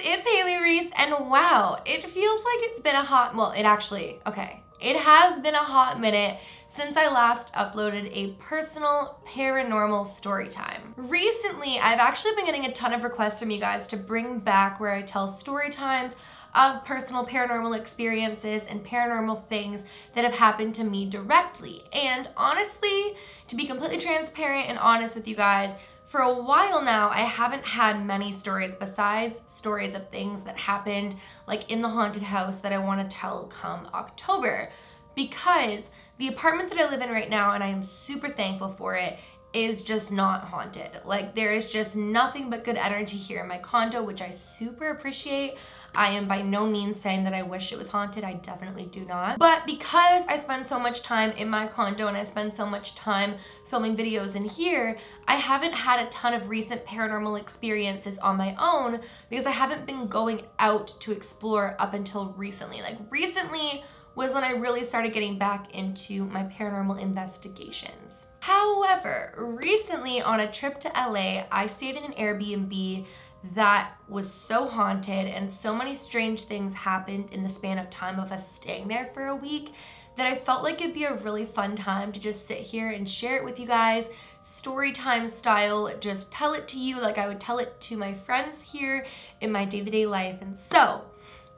It's Hailey Reese, and wow, it feels like it's been a hot, well, it actually, okay, it has been a hot minute since I last uploaded a personal paranormal story time. Recently, I've actually been getting a ton of requests from you guys to bring back where I tell story times of personal paranormal experiences and paranormal things that have happened to me directly. And honestly, to be completely transparent and honest with you guys, for a while now, I haven't had many stories besides stories of things that happened like in the haunted house that I want to tell come October, because the apartment that I live in right now, and I am super thankful for it, is just not haunted. Like, there is just nothing but good energy here in my condo, which I super appreciate. I am by no means saying that I wish it was haunted. I definitely do not. But because I spend so much time in my condo and I spend so much time filming videos in here, I haven't had a ton of recent paranormal experiences on my own because I haven't been going out to explore up until recently. Like, recently was when I really started getting back into my paranormal investigations. However, recently on a trip to LA, I stayed in an Airbnb that was so haunted and so many strange things happened in the span of time of us staying there for a week that I felt like it'd be a really fun time to just sit here and share it with you guys, story time style, just tell it to you like I would tell it to my friends here in my day-to-day life. And so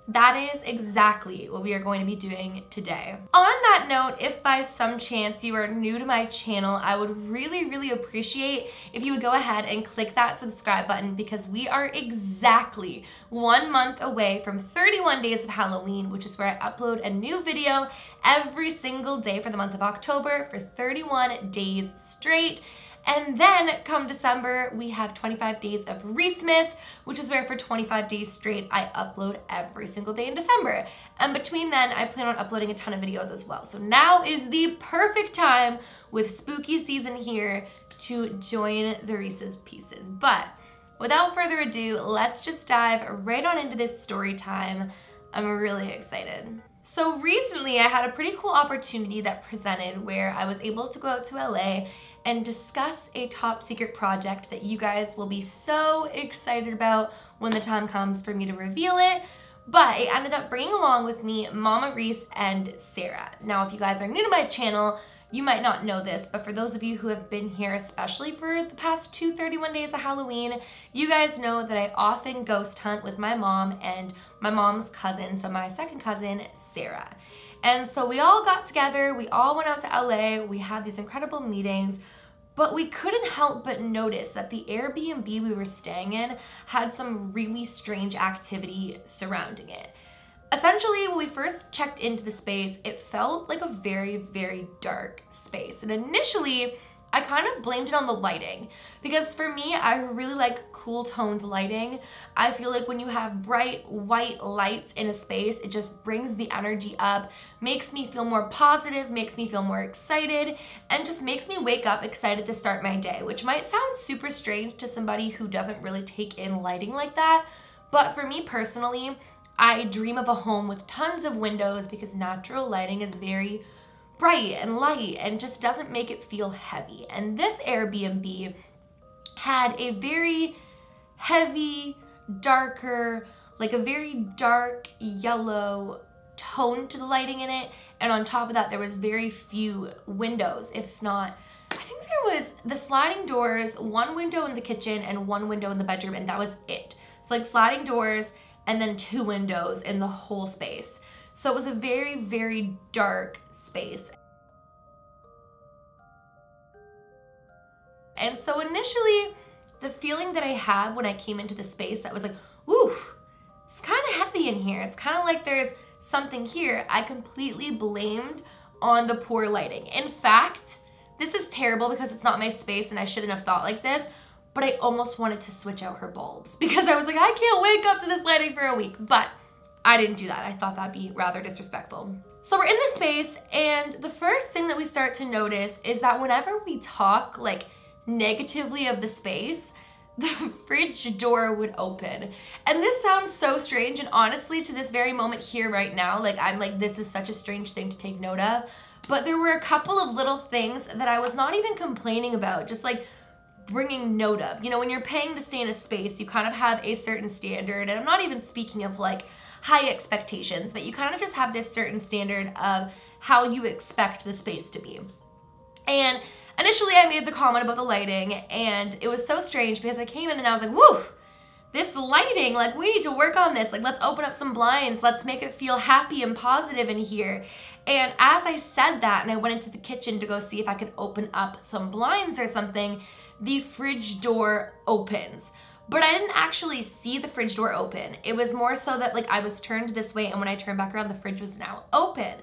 that is exactly what we are going to be doing today. On that note, if by some chance you are new to my channel, I would really appreciate if you would go ahead and click that subscribe button, because we are exactly 1 month away from 31 days of Halloween, which is where I upload a new video every single day for the month of October for 31 days straight. And then come December, we have 25 days of Reesmas, which is where for 25 days straight, I upload every single day in December. And between then, I plan on uploading a ton of videos as well. So now is the perfect time with spooky season here to join the Reese's Pieces. But without further ado, let's just dive right on into this story time. I'm really excited. So recently, I had a pretty cool opportunity that presented where I was able to go out to LA and discuss a top secret project that you guys will be so excited about when the time comes for me to reveal it. But it ended up bringing along with me Mama Reese and Sarah. Now, if you guys are new to my channel, you might not know this, but for those of you who have been here, especially for the past 31 days of Halloween, you guys know that I often ghost hunt with my mom and my mom's cousin, so my second cousin, Sarah. And so we all got together, we all went out to LA, we had these incredible meetings, but we couldn't help but notice that the Airbnb we were staying in had some really strange activity surrounding it. Essentially, when we first checked into the space, it felt like a very dark space. And initially, I kind of blamed it on the lighting, because for me, I really like cool toned lighting. I feel like when you have bright white lights in a space, it just brings the energy up, makes me feel more positive, makes me feel more excited, and just makes me wake up excited to start my day, which might sound super strange to somebody who doesn't really take in lighting like that. But for me personally, I dream of a home with tons of windows because natural lighting is very bright and light and just doesn't make it feel heavy. And this Airbnb had a very heavy, darker, like a very dark yellow tone to the lighting in it. And on top of that, there was very few windows, if not, I think there was the sliding doors, one window in the kitchen and one window in the bedroom, and that was it. So like sliding doors and then two windows in the whole space. So it was a very dark space. And so initially, the feeling that I had when I came into the space that was like, "Ooh, it's kind of heavy in here. It's kind of like there's something here," I completely blamed on the poor lighting. In fact, this is terrible because it's not my space and I shouldn't have thought like this, but I almost wanted to switch out her bulbs because I was like, I can't wake up to this lighting for a week. But I didn't do that. I thought that'd be rather disrespectful. So we're in this space, and the first thing that we start to notice is that whenever we talk like negatively of the space, the fridge door would open. And this sounds so strange, and honestly to this very moment here right now, like I'm like, this is such a strange thing to take note of, but there were a couple of little things that I was not even complaining about, just like bringing note of. You know, when you're paying to stay in a space, you kind of have a certain standard, and I'm not even speaking of like high expectations, but you kind of just have this certain standard of how you expect the space to be. And initially I made the comment about the lighting, and it was so strange because I came in and I was like, woo, this lighting, like we need to work on this, like let's open up some blinds, let's make it feel happy and positive in here. And as I said that and I went into the kitchen to go see if I could open up some blinds or something, the fridge door opens. But I didn't actually see the fridge door open. It was more so that like I was turned this way, and when I turned back around, the fridge was now open.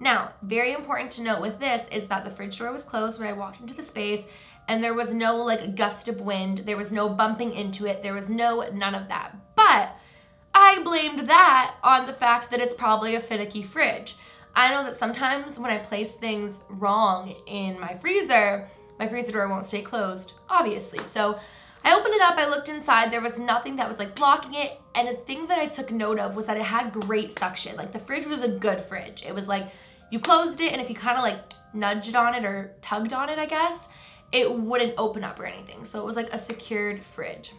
Now, very important to note with this is that the fridge door was closed when I walked into the space, and there was no like gust of wind, there was no bumping into it, there was no none of that. But I blamed that on the fact that it's probably a finicky fridge. I know that sometimes when I place things wrong in my freezer door won't stay closed, obviously. So I opened it up, I looked inside, there was nothing that was like blocking it, and a thing that I took note of was that it had great suction. Like the fridge was a good fridge. It was like, you closed it and if you kind of like nudged on it or tugged on it, I guess, it wouldn't open up or anything. So it was like a secured fridge.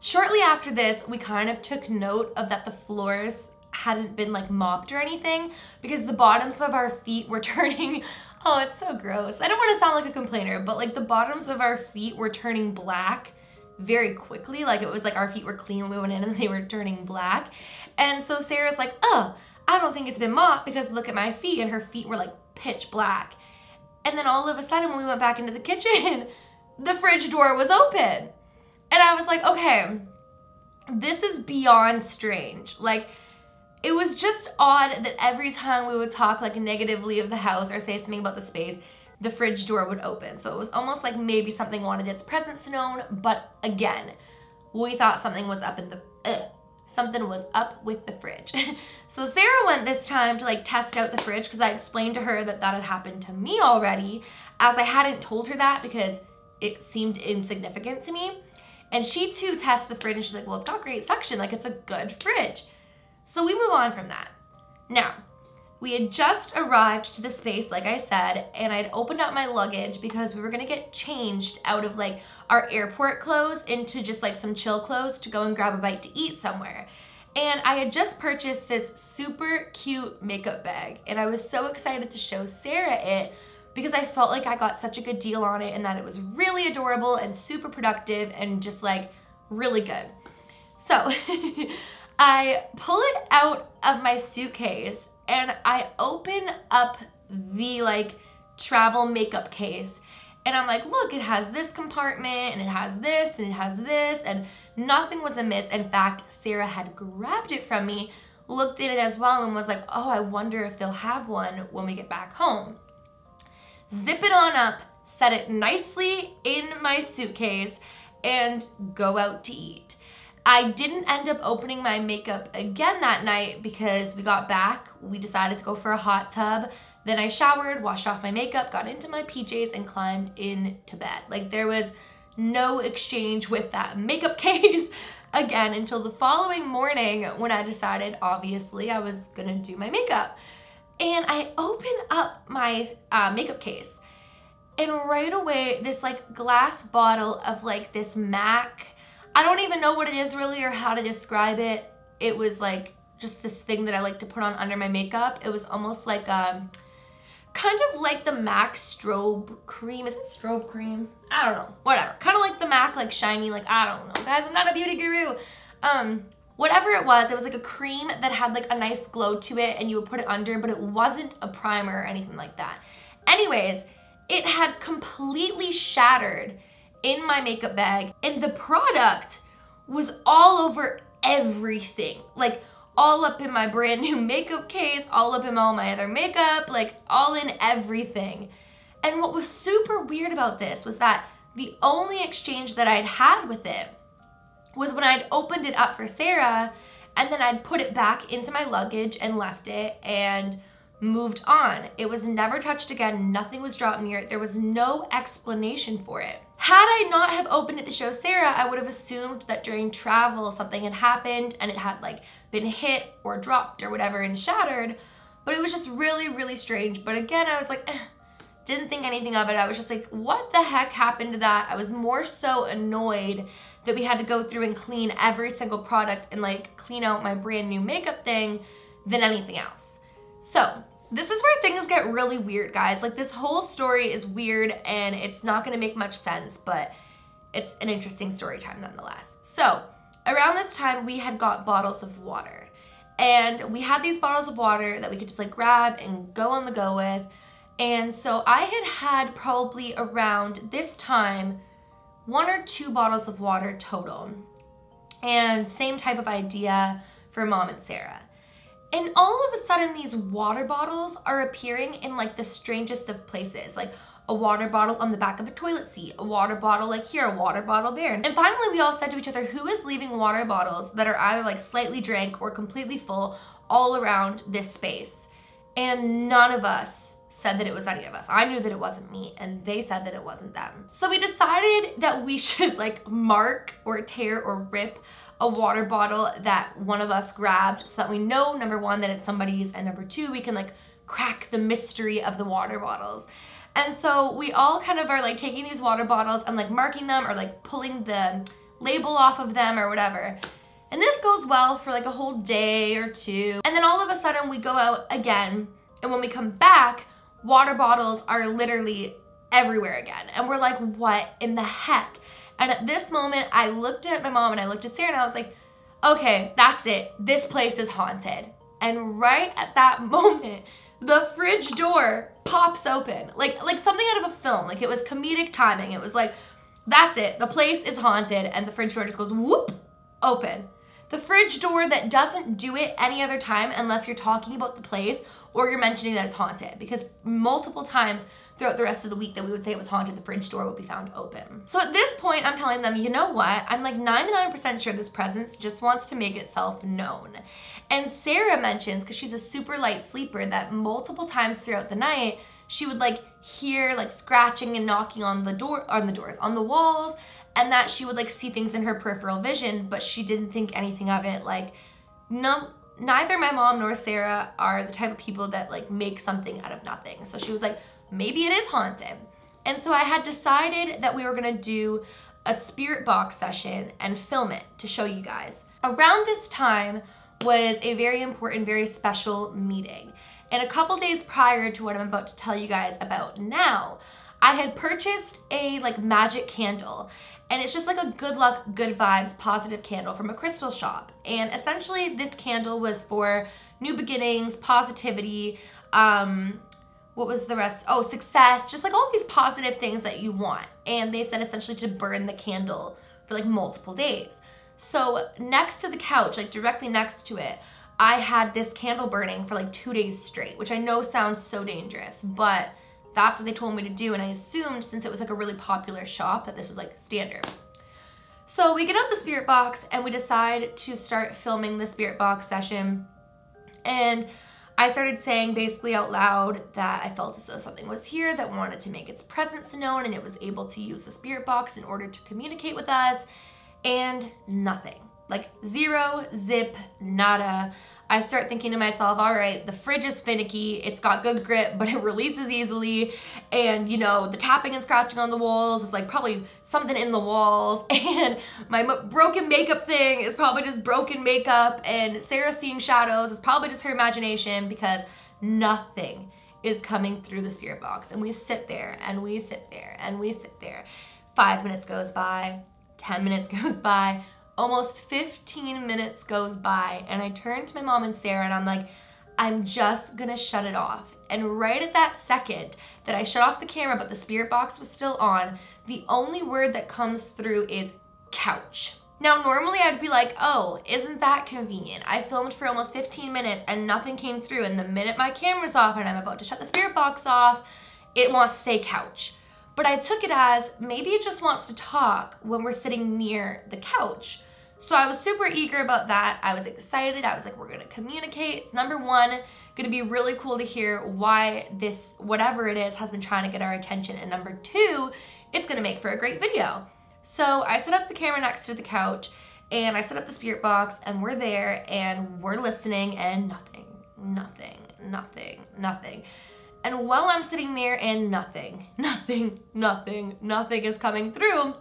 Shortly after this, we kind of took note of that the floors hadn't been like mopped or anything, because the bottoms of our feet were turning, oh, it's so gross. I don't want to sound like a complainer, but like the bottoms of our feet were turning black very quickly. Like it was like our feet were clean when we went in and they were turning black. And so Sarah's like, oh, I don't think it's been mopped because look at my feet. And her feet were like pitch black. And then all of a sudden when we went back into the kitchen, the fridge door was open. And I was like, okay, this is beyond strange. Like, it was just odd that every time we would talk like negatively of the house or say something about the space, the fridge door would open. So it was almost like maybe something wanted its presence known, but again, we thought something was up in the something was up with the fridge. So Sarah went this time to like test out the fridge, because I explained to her that that had happened to me already, as I hadn't told her that because it seemed insignificant to me. And she too tests the fridge and she's like, well, it's got great suction, like it's a good fridge. So we move on from that. Now, we had just arrived to the space, like I said, and I'd opened up my luggage because we were gonna get changed out of like our airport clothes into just like some chill clothes to go and grab a bite to eat somewhere. And I had just purchased this super cute makeup bag, and I was so excited to show Sarah it because I felt like I got such a good deal on it and that it was really adorable and super productive and just like really good. So I pull it out of my suitcase and I open up the like travel makeup case, and I'm like, look, it has this compartment and it has this and it has this, and nothing was amiss. In fact, Sarah had grabbed it from me, looked at it as well, and was like, oh, I wonder if they'll have one when we get back home. Zip it on up, set it nicely in my suitcase, and go out to eat. I didn't end up opening my makeup again that night because we got back, we decided to go for a hot tub, then I showered, washed off my makeup, got into my PJs, and climbed into bed. Like there was no exchange with that makeup case again until the following morning when I decided obviously I was gonna do my makeup. And I open up my makeup case, and right away this like glass bottle of like this MAC, I don't even know what it is really or how to describe it. It was like just this thing that I like to put on under my makeup. It was almost like kind of like the MAC strobe cream. Is it strobe cream? I don't know, whatever. Kind of like the MAC, like shiny, like I don't know. Guys, I'm not a beauty guru. Whatever it was like a cream that had like a nice glow to it and you would put it under, but it wasn't a primer or anything like that. Anyways, it had completely shattered in my makeup bag, and the product was all over everything, like all up in my brand new makeup case, all up in all my other makeup, like all in everything. And what was super weird about this was that the only exchange that I'd had with it was when I'd opened it up for Sarah, and then I'd put it back into my luggage and left it, and moved on. It was never touched again. Nothing was dropped near it. There was no explanation for it. Had I not have opened it to show Sarah, I would have assumed that during travel something had happened and it had like been hit or dropped or whatever and shattered. But it was just really, really strange. But again, I was like, eh. Didn't think anything of it. I was just like, what the heck happened to that? I was more so annoyed that we had to go through and clean every single product and like clean out my brand new makeup thing than anything else. So this is where things get really weird, guys. Like this whole story is weird and it's not gonna make much sense, but it's an interesting story time nonetheless. So around this time we had got bottles of water, and we had these bottles of water that we could just like grab and go on the go with. And so I had probably around this time 1 or 2 bottles of water total, and same type of idea for Mom and Sarah. And all of a sudden these water bottles are appearing in like the strangest of places, like a water bottle on the back of a toilet seat, a water bottle like here, a water bottle there. And finally we all said to each other, who is leaving water bottles that are either like slightly drank or completely full all around this space? And none of us said that it was any of us. I knew that it wasn't me, and they said that it wasn't them. So we decided that we should like mark or tear or rip a water bottle that one of us grabbed, so that we know, number one, that it's somebody's, and number two, we can like crack the mystery of the water bottles. And so we all kind of are like taking these water bottles and like marking them or like pulling the label off of them or whatever. And this goes well for like a whole day or two. And then all of a sudden we go out again, and when we come back, water bottles are literally everywhere again. And we're like, what in the heck? And at this moment, I looked at my mom and I looked at Sarah and I was like, okay, that's it. This place is haunted. And right at that moment, the fridge door pops open. Like something out of a film. Like it was comedic timing. It was like, that's it. The place is haunted. And the fridge door just goes whoop, open. The fridge door that doesn't do it any other time unless you're talking about the place or you're mentioning that it's haunted, because multiple times throughout the rest of the week that we would say it was haunted, the fridge door would be found open. So at this point, I'm telling them, you know what? I'm like 99% sure this presence just wants to make itself known. And Sarah mentions, because she's a super light sleeper, that multiple times throughout the night, she would like hear like scratching and knocking on the door, on the walls, and that she would like see things in her peripheral vision, but she didn't think anything of it. Like, no, neither my mom nor Sarah are the type of people that like make something out of nothing. So she was like, maybe it is haunted. And so I had decided that we were gonna do a spirit box session and film it to show you guys. Around this time was a very important, very special meeting. And a couple days prior to what I'm about to tell you guys about now, I had purchased a like magic candle, and it's just like a good luck, good vibes, positive candle from a crystal shop. And essentially this candle was for new beginnings, positivity, what was the rest? Oh, success, just like all these positive things that you want. And they said essentially to burn the candle for like multiple days. So next to the couch, like directly next to it, I had this candle burning for like 2 days straight, which I know sounds so dangerous, but that's what they told me to do, and I assumed since it was like a really popular shop that this was like standard. So we get out the spirit box and we decide to start filming the spirit box session. And I started saying basically out loud that I felt as though something was here that wanted to make its presence known, and it was able to use the spirit box in order to communicate with us, and nothing. Like zero, zip, nada. I start thinking to myself, all right, the fridge is finicky, it's got good grip, but it releases easily, and you know, the tapping and scratching on the walls is like probably something in the walls, and my broken makeup thing is probably just broken makeup, and Sarah seeing shadows is probably just her imagination, because nothing is coming through the spirit box. And we sit there, and we sit there, and we sit there. 5 minutes goes by, 10 minutes goes by, almost 15 minutes goes by, and I turn to my mom and Sarah and I'm like, I'm just gonna shut it off. And right at that second that I shut off the camera, but the spirit box was still on, the only word that comes through is couch. Now, normally I'd be like, oh, isn't that convenient? I filmed for almost 15 minutes and nothing came through, and the minute my camera's off and I'm about to shut the spirit box off, it wants to say couch. But I took it as maybe it just wants to talk when we're sitting near the couch. So I was super eager about that. I was excited. I was like, we're gonna communicate. It's number one, gonna be really cool to hear why this, whatever it is, has been trying to get our attention. And number two, it's gonna make for a great video. So I set up the camera next to the couch and I set up the spirit box and we're there and we're listening and nothing. And while I'm sitting there and nothing is coming through,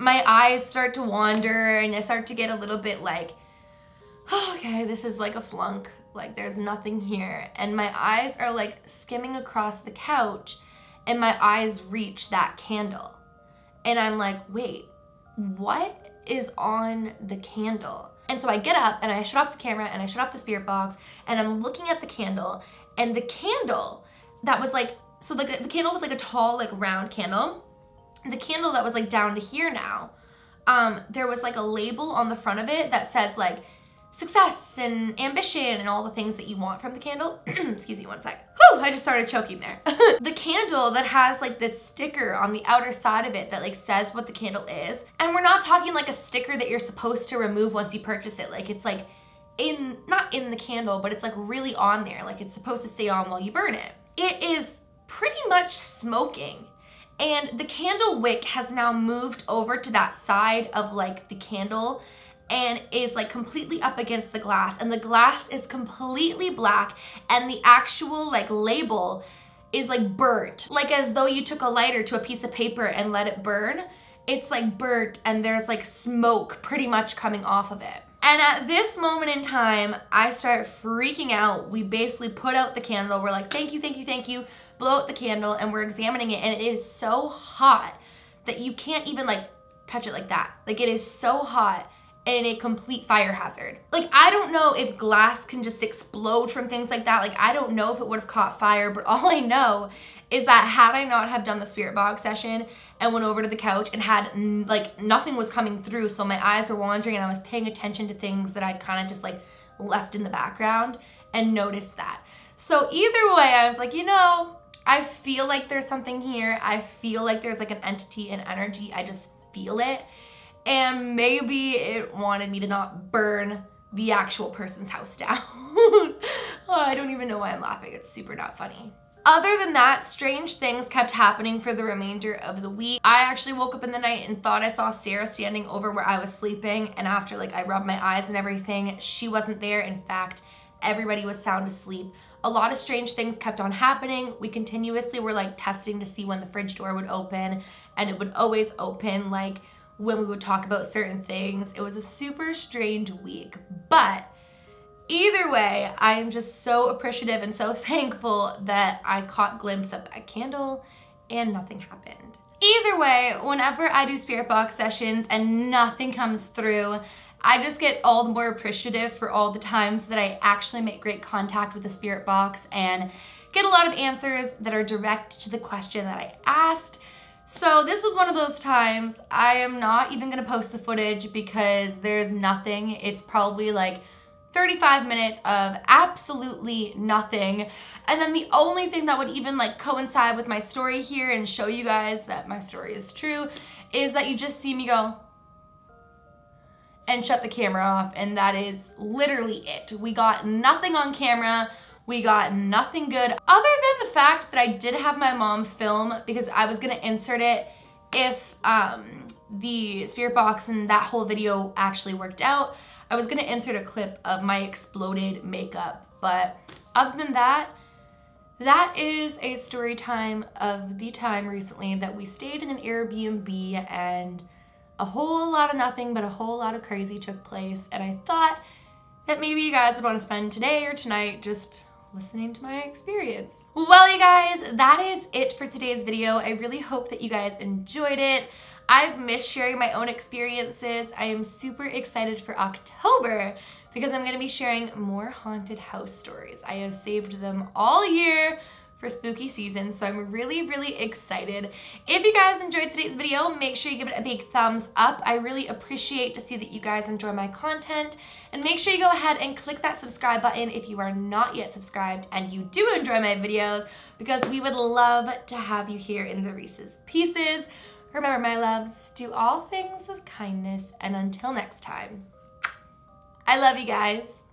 my eyes start to wander and I start to get a little bit like, oh, okay, this is like a flunk. Like there's nothing here. And my eyes are like skimming across the couch and my eyes reach that candle. And I'm like, wait, what is on the candle? And so I get up and I shut off the camera and I shut off the spirit box and I'm looking at the candle, and the candle that was like, so like the candle was like a tall, like round candle. The candle that was like down to here now, there was like a label on the front of it that says like success and ambition and all the things that you want from the candle. Excuse me one sec. Whew, I just started choking there. The candle that has like this sticker on the outer side of it that like says what the candle is. And we're not talking like a sticker that you're supposed to remove once you purchase it. Like it's like in, not in the candle, but it's like really on there. Like it's supposed to stay on while you burn it. It is pretty much smoking. And the candle wick has now moved over to that side of like the candle and is like completely up against the glass, and the glass is completely black and the actual like label is like burnt, like as though you took a lighter to a piece of paper and let it burn. It's like burnt and there's like smoke pretty much coming off of it. And at this moment in time, I start freaking out. We basically put out the candle. We're like, thank you, thank you, thank you. Blow out the candle, and we're examining it, and it is so hot that you can't even like touch it like that. Like it is so hot and a complete fire hazard. Like I don't know if glass can just explode from things like that. Like I don't know if it would have caught fire, but all I know is that had I not have done the spirit box session and went over to the couch and had like nothing was coming through, so my eyes were wandering and I was paying attention to things that I kind of just like left in the background and noticed that. So either way, I was like, you know, I feel like there's something here. I feel like there's like an entity and energy. I just feel it. And maybe it wanted me to not burn the actual person's house down. Oh, I don't even know why I'm laughing. It's super not funny. Other than that, strange things kept happening for the remainder of the week. I actually woke up in the night and thought I saw Sarah standing over where I was sleeping. And after like I rubbed my eyes and everything, she wasn't there. In fact, everybody was sound asleep. A lot of strange things kept on happening. We continuously were like testing to see when the fridge door would open, and it would always open like when we would talk about certain things. It was a super strange week, but either way, I am just so appreciative and so thankful that I caught a glimpse of a candle and nothing happened. Either way, whenever I do spirit box sessions and nothing comes through, I just get all the more appreciative for all the times that I actually make great contact with the spirit box and get a lot of answers that are direct to the question that I asked. So this was one of those times. I am not even gonna post the footage because there's nothing. It's probably like 35 minutes of absolutely nothing. And then the only thing that would even like coincide with my story here and show you guys that my story is true is that you just see me go and shut the camera off, and that is literally it. We got nothing on camera. We got nothing good, other than the fact that I did have my mom film because I was gonna insert it if the spirit box and that whole video actually worked out. I was gonna insert a clip of my exploded makeup, but other than that, that is a story time of the time recently that we stayed in an Airbnb and a whole lot of nothing, but a whole lot of crazy took place. And I thought that maybe you guys would want to spend today or tonight just listening to my experience. Well, you guys, that is it for today's video. I really hope that you guys enjoyed it. I've missed sharing my own experiences. I am super excited for October because I'm going to be sharing more haunted house stories. I have saved them all year for spooky season, so I'm really excited. If you guys enjoyed today's video, make sure you give it a big thumbs up. I really appreciate to see that you guys enjoy my content, and make sure you go ahead and click that subscribe button if you are not yet subscribed and you do enjoy my videos, because we would love to have you here in the Reese's Pieces. Remember, my loves, do all things with kindness, and until next time, I love you guys.